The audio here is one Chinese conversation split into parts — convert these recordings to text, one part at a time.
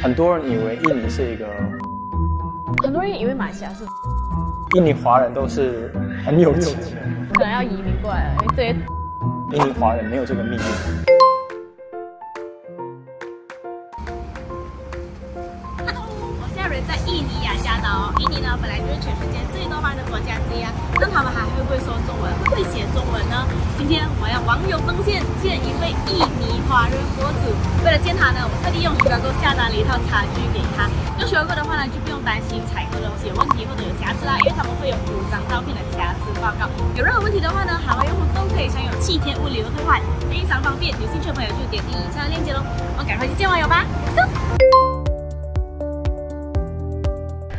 很多人以为印尼是一个，很多人以为马来西亚是，印尼华人都是很有钱，可能要移民过来了，因为这些印尼华人没有这个命运。 在印尼雅加达哦，印尼呢本来就是全世界最多华人的国家之一啊，那他们还会不会说中文，会写中文呢？今天我要网友奉献见一位印尼华人博主，为了见他呢，我特地用徐购下单了一套茶具给他。用徐购的话呢，就不用担心采购东西有问题或者有瑕疵啦，因为他们会有5张照片的瑕疵报告。有任何问题的话呢，海外用户都可以享有7天物流退换，非常方便。有兴趣的朋友就点击以下链接喽。我们赶快去见网友吧 ，Go！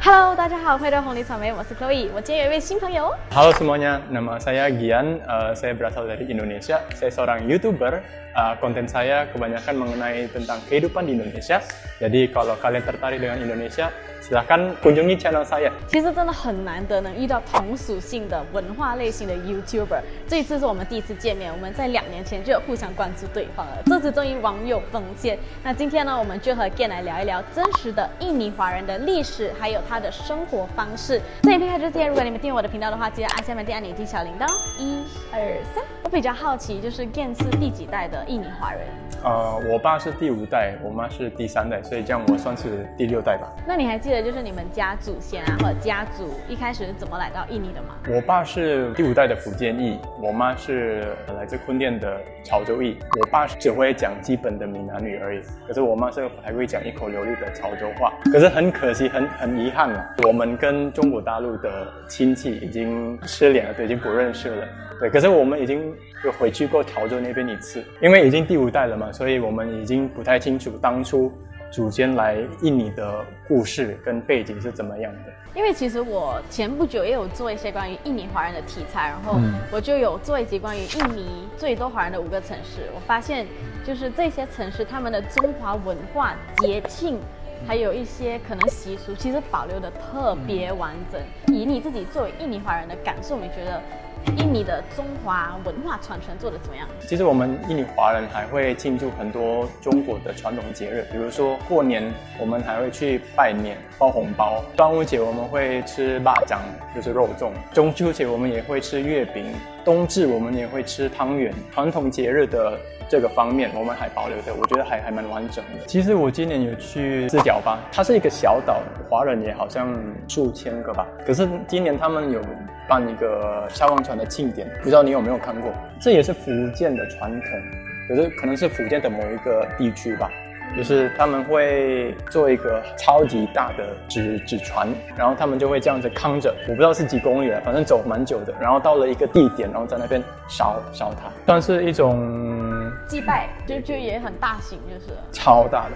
Hello， 大家好，欢迎来到红梨草莓，我是 Chloe， 我今天有一位新朋友。Halo semuanya, nama saya Gian, saya berasal dari Indonesia. Saya seorang YouTuber, konten saya kebanyakan mengenai tentang kehidupan di Indonesia. Jadi kalau kalian tertarik dengan Indonesia, silahkan kunjungi channel saya。其实真的很难得能遇到同属性的文化类型的 YouTuber。这一次是我们第一次见面，我们在2年前就有互相关注对方了。这次终于网友奉献。那今天呢，我们就和 Gian 来聊一聊真实的印尼华人的历史，还有他的生活方式。这影片开始之前，如果你们订阅我的频道的话，记得按下面按钮以及小铃铛。1、2、3。我比较好奇，就是 Gian 是第几代的印尼华人？我爸是第5代，我妈是第3代，所以这样我算是第6代吧。那你还记得就是你们家祖先啊，或者家族一开始是怎么来到印尼的吗？我爸是第5代的福建裔，我妈是来自坤甸的潮州裔。我爸只会讲基本的闽南语而已，可是我妈是还会讲一口流利的潮州话。可是很可惜，很遗憾啊，我们跟中国大陆的亲戚已经失联了，对，已经不认识了。对，可是我们已经有回去过潮州那边一次，因为已经第5代了嘛，所以我们已经不太清楚当初 祖先来印尼的故事跟背景是怎么样的？因为其实我前不久也有做一些关于印尼华人的题材，然后我就有做一集关于印尼最多华人的5个城市。我发现就是这些城市他们的中华文化、节庆，还有一些可能习俗，其实保留的特别完整。以你自己作为印尼华人的感受，你觉得 印尼的中华文化传承做得怎么样？其实我们印尼华人还会庆祝很多中国的传统节日，比如说过年，我们还会去拜年、包红包；端午节我们会吃腊肠，就是肉粽；中秋节我们也会吃月饼；冬至我们也会吃汤圆。传统节日的 这个方面我们还保留的，我觉得还蛮完整的。其实我今年有去四角巴，它是一个小岛，华人也好像数千个吧。可是今年他们有办一个下望船的庆典，不知道你有没有看过？这也是福建的传统，可能是福建的某一个地区吧。 就是他们会做一个超级大的纸船，然后他们就会这样子扛着，我不知道是几公里了，反正走蛮久的。然后到了一个地点，然后在那边烧它，算是一种祭拜，就也很大型，就是超大的。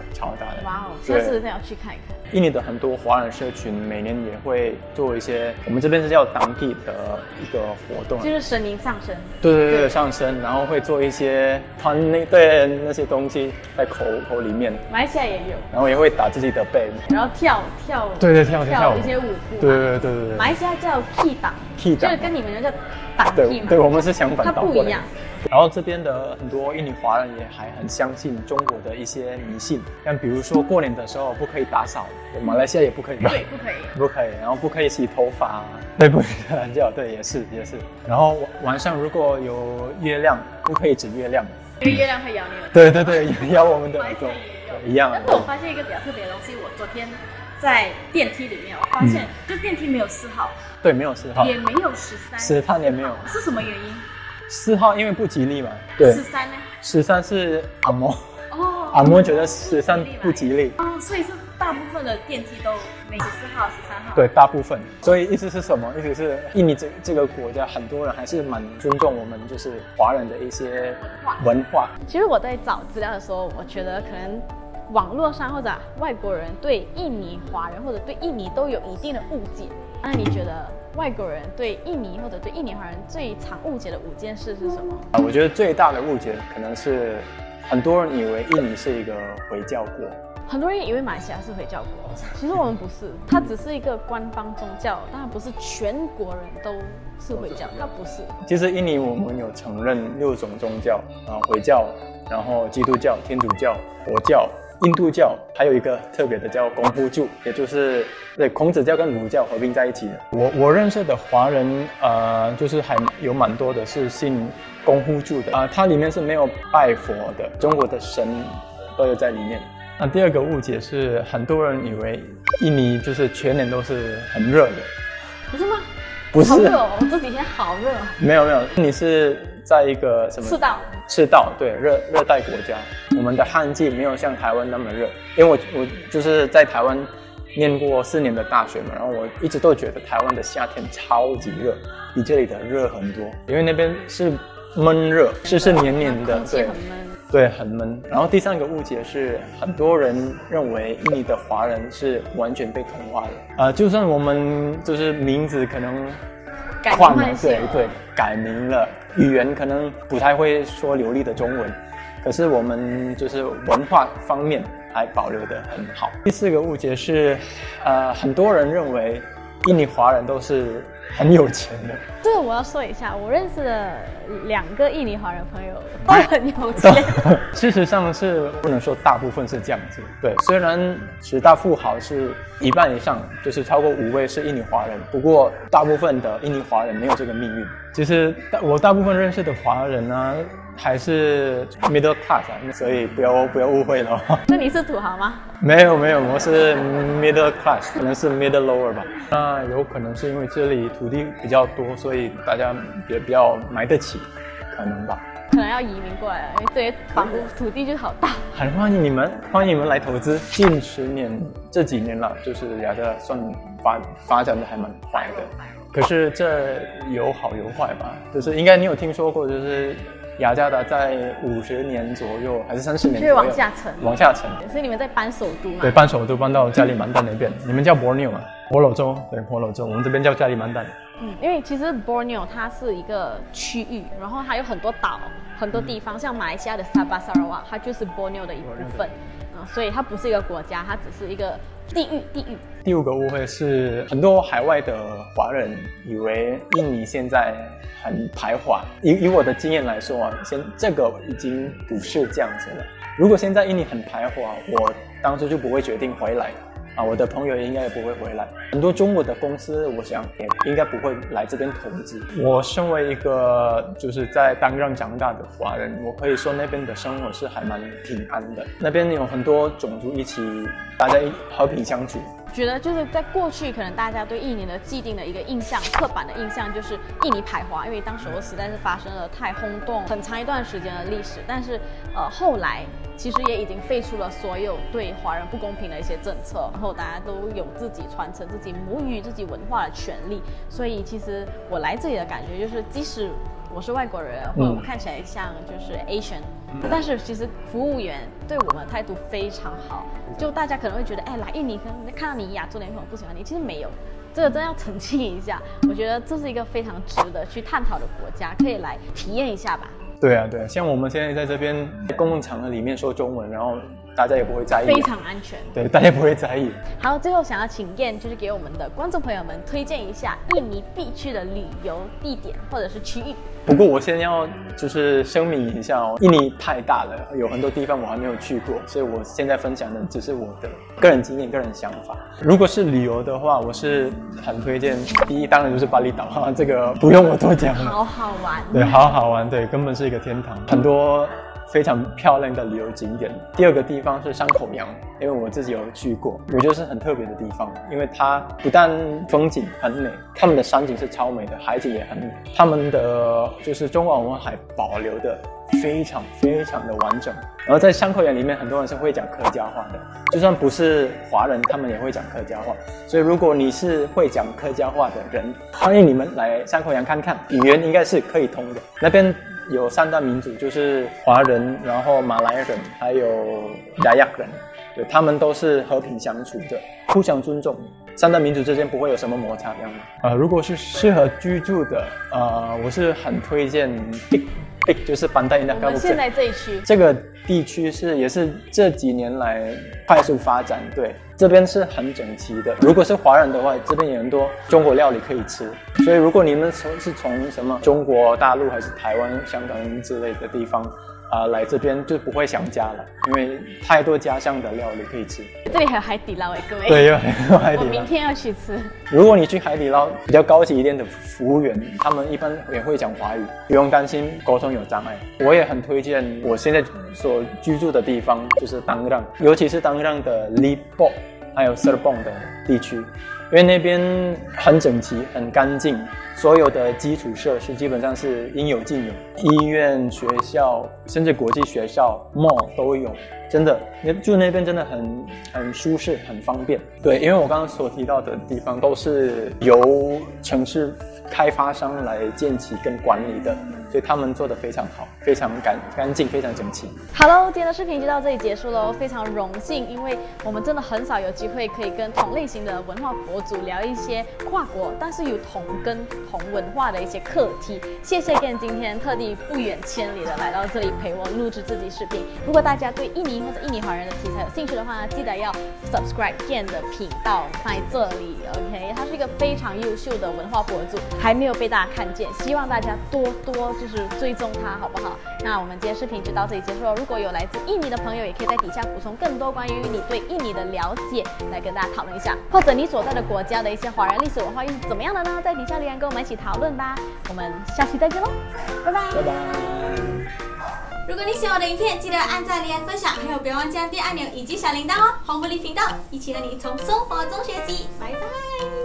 哇哦，下次一定要去看一看。印尼的很多华人社群每年也会做一些，我们这边是叫当地的一个活动，就是神灵上身。对，上身，然后会做一些穿那些东西在口里面。 马来西亚也有，然后也会打自己的背，然后跳，跳一些舞步，对。马来西亚叫 kidang， 就是跟你们叫打 kid 嘛，对，我们是相反的，它不一样。然后这边的很多印尼华人也还很相信中国的一些迷信，像比如说过年的时候不可以打扫，马来西亚也不可以，对，不可以，然后不可以洗头发，对，不可以睡懒觉，对，也是。然后晚上如果有月亮，不可以指月亮，因为月亮会咬你。对，咬我们的耳朵。 一样。但是我发现一个比较特别的东西，我昨天在电梯里面，我发现就电梯没有4号，对，没有4号，也没有13，13也没有，是什么原因？4号因为不吉利嘛，对。13呢？13是阿嬷，哦，阿嬷觉得13不吉利，哦，所以是大部分的电梯都没14号、13号，对，大部分。所以意思是什么？意思是印尼这个国家很多人还是蛮尊重我们就是华人的一些文化。其实我在找资料的时候，我觉得可能 网络上或者外国人对印尼华人或者对印尼都有一定的误解。那你觉得外国人对印尼或者对印尼华人最常误解的5件事是什么？我觉得最大的误解可能是很多人以为印尼是一个回教国，很多人以为马来西亚是回教国，其实我们不是，它只是一个官方宗教，但它不是全国人都是回教，它不是。其实印尼我们有承认6种宗教啊，回教，然后基督教、天主教、佛教。印度教还有一个特别的叫功夫教，也就是孔子教跟儒教合并在一起的。我认识的华人，就是还有蛮多的是信功夫教的啊，它里面是没有拜佛的，中国的神都有在里面。那第二个误解是，很多人以为印尼就是全年都是很热的，不是吗？不是，好热哦，这几天好热。没有没有，你是在一个什么？赤道，对，热带国家。我们的旱季没有像台湾那么热，因为我就是在台湾念过4年的大学嘛，然后我一直都觉得台湾的夏天超级热，比这里的热很多，因为那边是闷热，是黏黏的，对。对，很闷。然后第三个误解是，很多人认为印尼的华人是完全被同化的。就算我们就是名字可能换了，对，改名了，语言可能不太会说流利的中文，可是我们就是文化方面还保留得很好。第四个误解是，很多人认为印尼华人都是很有钱的。这个我要说一下，我认识的2个印尼华人朋友都很有钱。事实上是不能说大部分是这样子，对，虽然10大富豪是一半以上，就是超过5位是印尼华人，不过大部分的印尼华人没有这个命运。其实我大部分认识的华人呢，还是 middle class 啊，所以不要误会了。那你是土豪吗？没有，我是 middle class， 可能是 middle lower 吧。那有可能是因为这里土地比较多，所以大家也比较买得起，可能吧。可能要移民过来了，因为这些房屋土地就好大。很欢迎你们来投资。近10年这几年了，就是雅加达算发展的还蛮快的，可是这有好有坏吧。就是应该你有听说过，就是雅加达在50年左右还是30年左右，就是往下沉。所以你们在搬首都嘛？对，搬首都搬到加里曼丹那边。你们叫 Borneo 嘛？婆罗洲，我们这边叫加里曼丹。因为其实 Borneo 它是一个区域，然后它有很多岛，很多地方，像马来西亚的沙巴、沙拉哇，它就是 Borneo 的一部分。所以它不是一个国家，它只是一个地域。第5个误会是，很多海外的华人以为印尼现在很排华。以我的经验来说啊，这个已经不是这样子了。如果现在印尼很排华，我当初就不会决定回来啊，我的朋友应该也不会回来。很多中国的公司，我想也应该不会来这边投资。我身为一个就是在当让长大的华人，我可以说那边的生活是还蛮平安的。那边有很多种族一起，大家和平相处。觉得就是在过去，可能大家对印尼的既定的一个印象，刻板的印象就是印尼排华，因为当时实在是发生了太轰动、很长一段时间的历史。但是，后来其实也已经废除了所有对华人不公平的一些政策，然后大家都有自己传承自己母语、自己文化的权利。所以，其实我来这里的感觉就是，即使我是外国人，或者我看起来像就是 Asian，但是其实服务员对我们的态度非常好。就大家可能会觉得，来印尼可能看到你亚洲脸孔不喜欢你，其实没有，这个真要澄清一下。我觉得这是一个非常值得去探讨的国家，可以来体验一下吧。对啊，像我们现在在这边公共场合里面说中文，然后大家也不会在意，非常安全。对，大家不会在意。好，最后想要请Gian就是给我们的观众朋友们推荐一下印尼必去的旅游地点或者是区域。不过我先要就是声明一下印尼太大了，有很多地方我还没有去过，所以我现在分享的只是我的个人经验、个人想法。如果是旅游的话，我是很推荐第一当然就是巴厘岛，这个不用我多讲了。好玩。对，好玩，对，根本是一个天堂，很多非常漂亮的旅游景点。第2个地方是山口洋，因为我自己有去过，我觉得是很特别的地方，因为它不但风景很美，他们的山景是超美的，海景也很美，他们的就是中华文化还保留的非常的完整。然后在山口洋里面，很多人是会讲客家话的，就算不是华人，他们也会讲客家话，所以如果你是会讲客家话的人，欢迎你们来山口洋看看，语言应该是可以通的。那边有3大民族，就是华人，然后马来人，还有雅雅人，对，他们都是和平相处的，互相尊重，3大民族之间不会有什么摩擦样子。如果是适合居住的，我是很推荐 Big 就是班代那个。我们现在这一区，这个地区也是这几年来快速发展，对，这边是很整齐的。如果是华人的话，这边有很多中国料理可以吃，所以如果你们是从什么中国大陆还是台湾、香港之类的地方来这边就不会想家了，因为太多家乡的料理可以吃。这里还有海底捞哎，各位。对，有很多海底捞。我明天要去吃。如果你去海底捞比较高级一点的服务员，他们一般也会讲华语，不用担心沟通有障碍。我也很推荐我现在所居住的地方，就是当让，尤其是当让的里波还有舍蹦的地区，因为那边很整齐、很干净，所有的基础设施基本上是应有尽有，医院、学校，甚至国际学校、mall 都有。真的，住那边真的很舒适、很方便。对，因为我刚刚所提到的地方都是由城市开发商来建起跟管理的。所以他们做得非常好，非常干净，非常整齐。好喽，今天的视频就到这里结束喽，非常荣幸，因为我们真的很少有机会可以跟同类型的文化博主聊一些跨国，但是有同根同文化的一些课题。谢谢 Gian 今天特地不远千里的来到这里陪我录制这期视频。如果大家对印尼或者印尼华人的题材有兴趣的话，记得要 subscribe Gian 的频道在这里 ，OK？ 他是一个非常优秀的文化博主，还没有被大家看见，希望大家多就是追踪它，好不好？那我们今天视频就到这里结束了。如果有来自印尼的朋友，也可以在底下补充更多关于你对印尼的了解，来跟大家讨论一下，或者你所在的国家的一些华人历史文化又是怎么样的呢？在底下留言跟我们一起讨论吧。我们下期再见喽，拜拜。拜拜。如果你喜欢我的影片，记得按赞、留言、分享，还有别忘记按订阅按钮以及小铃铛哦。黄狐狸频道，一起和你从生活中学习，拜拜。